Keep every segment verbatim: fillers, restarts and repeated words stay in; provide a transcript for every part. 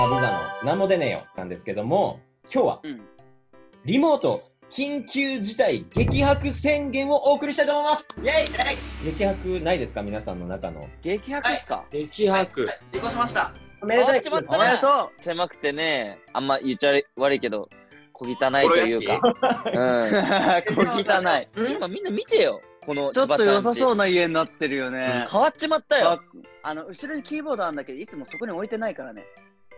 まあ、ビザのなんも出ねえよなんですけども、今日はリモート緊急事態激白宣言をお送りしたいと思います。イエイ。激白ないですか、皆さんの中の激白ですか、はい、激白成功しました。おめでとう。狭くてね、あんま言っちゃ悪いけど小汚いというか、うん、小汚い。今みんな見てよ、このちょっと良さそうな家になってるよね。変わっちまったよ。あの後ろにキーボードあるんだけど、いつもそこに置いてないからね。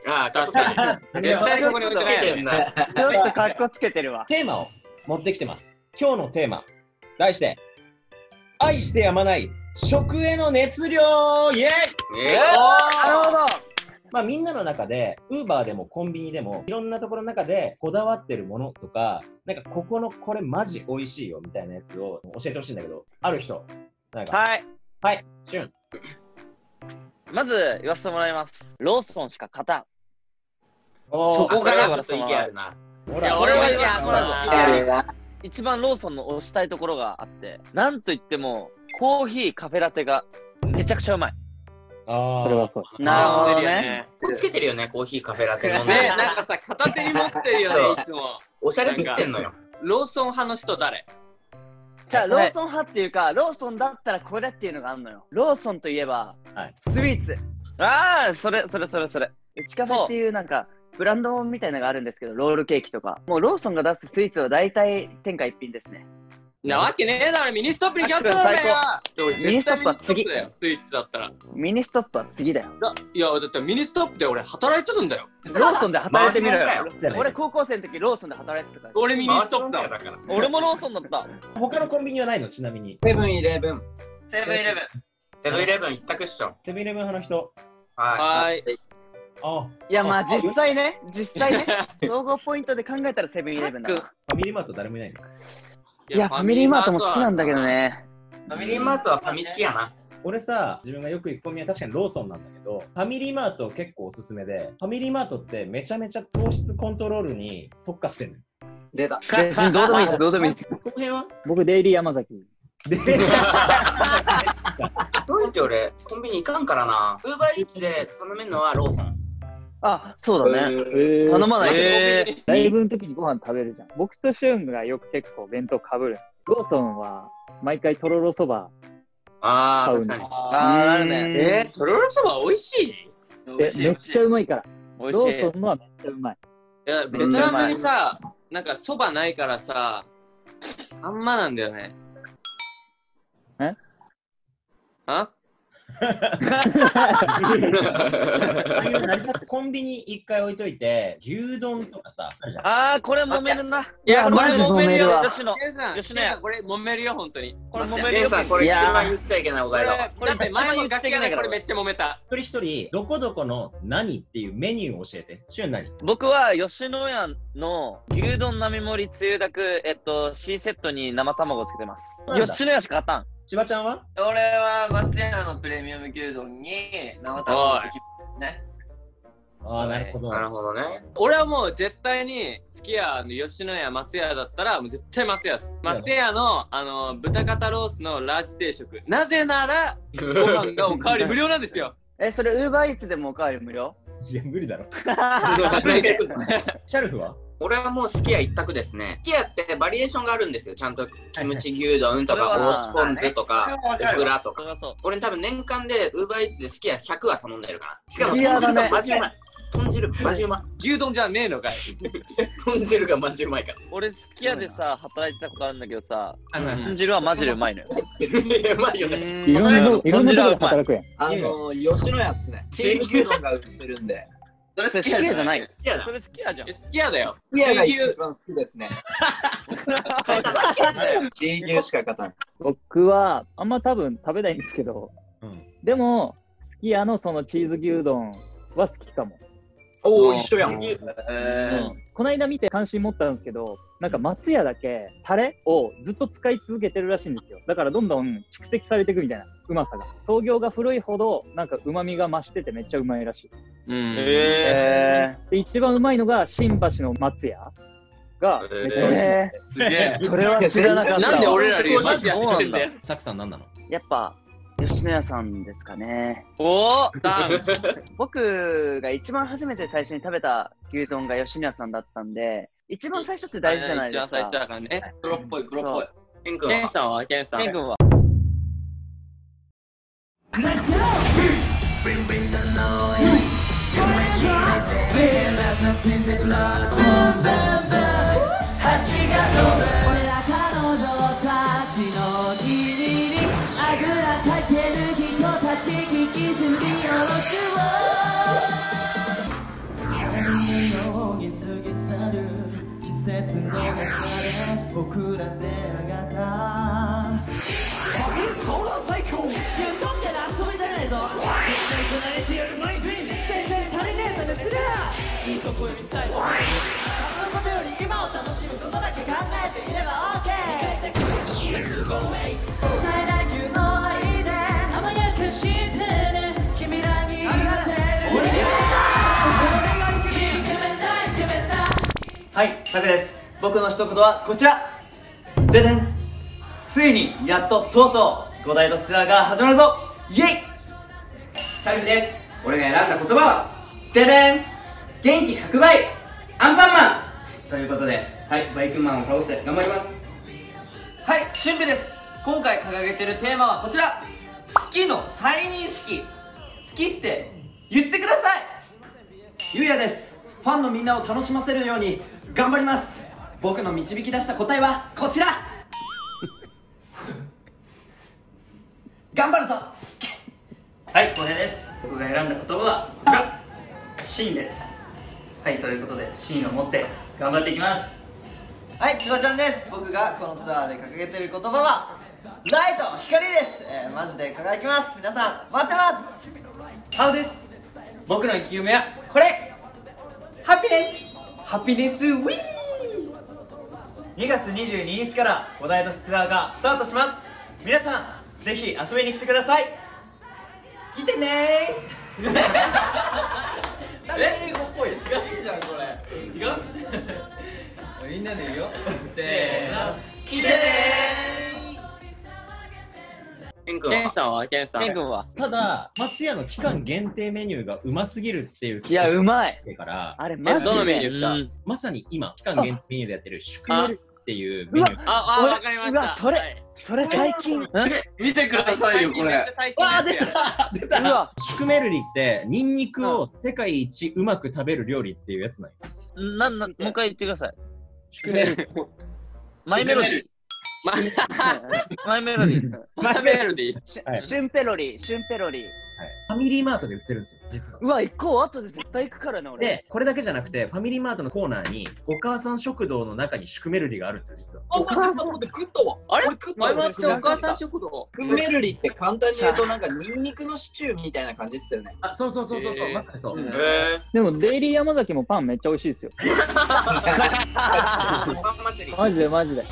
ああ、確かに絶対そこに置いてないよね。ちょっとカッコつけてるわ。テーマを持ってきてます。今日のテーマ題して、愛してやまない食への熱量。イエイ。なるほど。まあみんなの中で、ウーバーでもコンビニでも、いろんなところの中でこだわってるものとか、なんかここのこれマジ美味しいよみたいなやつを教えてほしいんだけど、ある人なんか。はいはい、しゅん。まず言わせてもらいます。ローソンしか勝たん。そこからちょっと意見あるな。俺は意見あるな。一番ローソンの推したいところがあって、なんといってもコーヒーカフェラテがめちゃくちゃうまい。ああ、なるほどね。つけてるよね、コーヒーカフェラテのね。なんかさ、片手に持ってるよね、いつも。おしゃれぶってんのよ。ローソン派の人誰？じゃあ、ローソン派っていうか、ローソンだったらこれっていうのがあるのよ。ローソンといえば、スイーツ。ああ、それそれそれそれ。うちカフェっていうなんか、ブランドみたいなのがあるんですけど、ロールケーキとか。もうローソンが出すスイーツは大体天下一品ですね。なわけねえだろ、ミニストップにキャットだよ。ミニストップは次だよ、スイーツだったら。ミニストップは次だよ。いや、だってミニストップで俺働いてるんだよ。ローソンで働いてみろよ。俺高校生の時ローソンで働いてたから。俺ミニストップだから。俺もローソンだった。他のコンビニはないの、ちなみに。セブンイレブン。セブンイレブン。セブンイレブン一択っしょ。セブンイレブン派の人。はい。あ、いや、まあ実際ね、実際ね、総合ポイントで考えたらセブンイレブンだ。ファミリーマート誰もいないの。いや、ファミリーマートも好きなんだけどね。ファミリーマートはファミチキやな。俺さ、自分がよく行くコンビニは確かにローソンなんだけど、ファミリーマート結構おすすめで、ファミリーマートってめちゃめちゃ糖質コントロールに特化してる。出た。どうでもいいです、どうでもいいです。この辺は僕、デイリー山崎。デイリーどうして俺、コンビニ行かんからな。ウーバーイーツで頼めるのはローソン。あ、そうだね。頼まないで。ライブの時にご飯食べるじゃん。僕とシュンがよく結構弁当かぶる。ローソンは毎回とろろそば買う。ああ、確かに。ああ、あるね。え、とろろそば美味しい？めっちゃうまいから。ローソンのはめっちゃうまい。いや、ベトナムにさ、なんかそばないからさ、あんまなんだよね。え？あ？コンビニ一回置いといて、牛丼とかさ。ああ、これ揉めるな。いや、これ揉めるよ。吉野吉野これ揉めるよ、本当に。これ揉めるよ。これ一番言っちゃいけないお題だ。これ前も言っちゃいけないから、これめっちゃ揉めた。一人一人どこどこの何っていうメニューを教えて。シュン何？僕は吉野家の牛丼並盛りつゆだく、えっと C セットに生卵つけてます。吉野家しか勝たん。しばちゃんは？俺は松屋のプレミアム牛丼に生卵できますね。ああ、なるほど。なるほどね。俺はもう絶対にすき家の吉野家松屋だったらもう絶対松屋です。松屋のあの豚肩ロースのラージ定食。なぜならご飯がおかわり無料なんですよ。え、それウーバーイーツでもおかわり無料？いや無理だろ。シャルフは？俺はもうすき家一択ですね。すき家ってバリエーションがあるんですよ。ちゃんとキムチ牛丼とか、おろしポン酢とか、オクラとか。俺多分年間でウーバーイーツですき家ひゃくは頼んでるから。しかも豚汁がマジうまい。豚汁マジうまい。牛丼じゃねえのかい。豚汁がマジうまいから。俺すき家でさ、働いてたことあるんだけどさ、豚汁はマジでうまいのよ。うまいよね。豚汁はうまい。あの、吉野家っすね。チーズ牛丼が売ってるんで。それ好きやじゃない。それ好きやじゃん。好きやだよ。好きやが一番好きですね。地牛しか勝たん。僕はあんま多分食べないんですけど、でもすき家のそのチーズ牛丼は好きかも。おお、一緒やん。この間見て関心持ったんですけど、なんか松屋だけタレをずっと使い続けてるらしいんですよ。だからどんどん蓄積されていくみたいな。うまさが創業が古いほどなんかうまみが増しててめっちゃうまいらしい。へえ。一番うまいのが新橋の松屋がめっちゃうまい。へえ。それは知らなかった。なんで俺らよりマジでやってんだよ。サクさん何なの？やっぱ吉野家さんですかね。おー僕が一番初めて最初に食べた牛丼が吉野家さんだったんで、一番最初って大事じゃないですか。一番最初だからね。黒っぽい黒っぽい。ケン君はケンさんはケン君は僕ら出会がったソロ最強言うとんけな遊びじゃないぞ。絶対となれてやるマイドリーム絶対足りねえぞ。別だいいとこへ伝えろ。明日のことより今を楽しむことだけ考えていれば OK。 Let's go away 最大級の愛で甘やかしてね。君らに言わせる俺決めた俺が決めた決めた。はい、タクです。僕の一言はこちら。ででん、ついにやっととうとう五大ドスラーが始まるぞ。イエイ。シャリフです。俺が選んだ言葉はででん、元気ひゃくばいアンパンマンということで、はい、バイクマンを倒して頑張ります。はい、俊平です。今回掲げてるテーマはこちら。好きの再認識、好きって言ってください。ゆうやです。ファンのみんなを楽しませるように頑張ります。僕の導き出した答えはこちら頑張るぞ。はい、小平です。僕が選んだ言葉はこちら、芯です。はい、ということで芯を持って頑張っていきます。はい、千葉ちゃんです。僕がこのツアーで掲げてる言葉はライト光です。えー、マジで輝きます。皆さん待ってます。ハウです。僕の生き夢はこれ、ハピネスハピネスウィー。にがつにじゅうににちから五大都市ツアーがスタートします。皆さんぜひ遊びに来てください。来てねー英語っぽい。違うじゃんこれ。違うみんなで言うよせーの、来てねー。ケン君はケンさんはケンさんケン君はただ松屋の期間限定メニューがうますぎるっていう。いやうまいから。あれマジでどのメニューですか。まさに今期間限定メニューでやってるシュクメルっていうメニュー。ああわかりました。それそれ最近見てくださいよこれ。わあ出た出た。シュクメルリってニンニクを世界一うまく食べる料理っていうやつなんよ。なんなんもう一回言ってください。シュクメルマイメロディーマイメロディマイメロディシュンペロリシュンペロリ。ファミリーマートで売ってるんですよ実は。うわいっこ後で絶対行くからな俺。でこれだけじゃなくてファミリーマートのコーナーにお母さん食堂の中にシュクメルリがあるんですよ実は。お母さんって食ったわあれ。前もってお母さん食堂シュクメルリって簡単に言うとなんかニンニクのシチューみたいな感じっすよね。あそうそうそうそうそうまさにそう。でもデイリーヤマザキもパンめっちゃ美味しいですよ。マジでマジで。